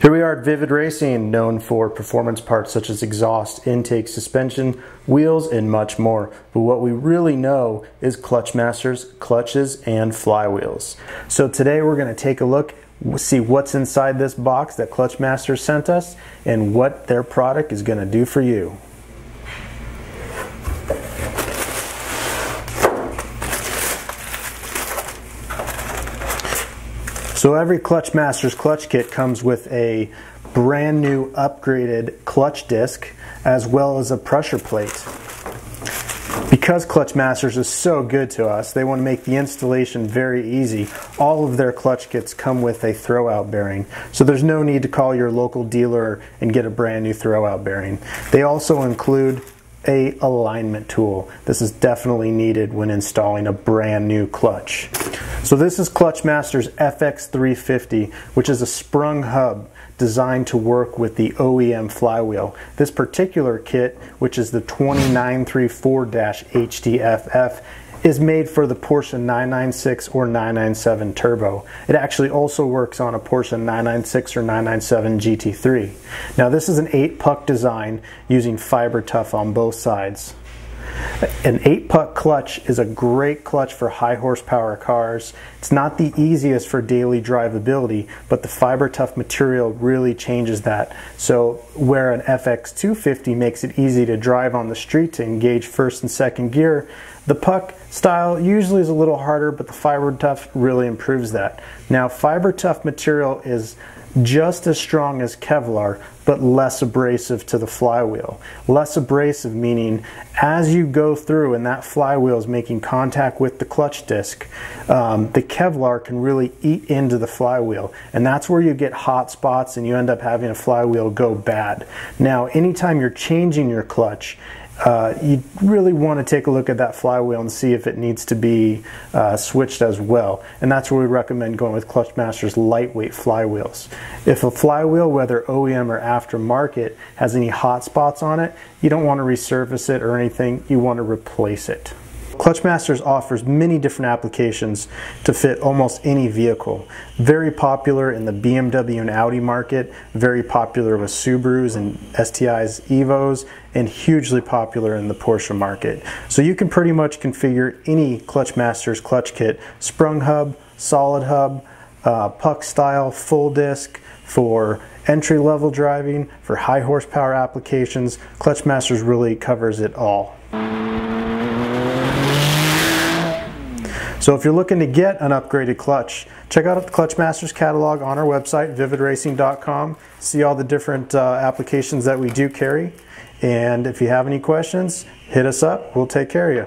Here we are at Vivid Racing, known for performance parts such as exhaust, intake, suspension, wheels, and much more. But what we really know is Clutch Masters, clutches, and flywheels. So today we're going to take a look, see what's inside this box that Clutch Masters sent us, and what their product is going to do for you. So every Clutch Masters clutch kit comes with a brand new upgraded clutch disc as well as a pressure plate. Because Clutch Masters is so good to us, they want to make the installation very easy. All of their clutch kits come with a throwout bearing, so there's no need to call your local dealer and get a brand new throwout bearing. They also include an alignment tool. This is definitely needed when installing a brand new clutch. So this is Clutch Masters FX350, which is a sprung hub designed to work with the OEM flywheel. This particular kit, which is the 20934-HDFF, is made for the Porsche 996 or 997 Turbo. It actually also works on a Porsche 996 or 997 GT3. Now this is an 8-puck design using FiberTough on both sides. An 8-puck clutch is a great clutch for high horsepower cars. It's not the easiest for daily drivability, but the FiberTough material really changes that. So where an FX250 makes it easy to drive on the street to engage first and second gear, the puck style usually is a little harder, but the FiberTough really improves that. Now FiberTough material is just as strong as Kevlar, but less abrasive to the flywheel. Less abrasive meaning as you go through and that flywheel is making contact with the clutch disc, the Kevlar can really eat into the flywheel, and that's where you get hot spots and you end up having a flywheel go bad. Now anytime you're changing your clutch, you really want to take a look at that flywheel and see if it needs to be switched as well. And that's where we recommend going with Clutch Masters lightweight flywheels. If a flywheel, whether OEM or aftermarket, has any hot spots on it, you don't want to resurface it or anything, you want to replace it. Clutch Masters offers many different applications to fit almost any vehicle. Very popular in the BMW and Audi market, very popular with Subarus and STIs, Evos, and hugely popular in the Porsche market. So you can pretty much configure any Clutch Masters clutch kit, sprung hub, solid hub, puck style, full disc, for entry-level driving, for high horsepower applications. Clutch Masters really covers it all. So if you're looking to get an upgraded clutch, check out the Clutch Masters catalog on our website, vividracing.com. See all the different applications that we do carry. And if you have any questions, hit us up. We'll take care of you.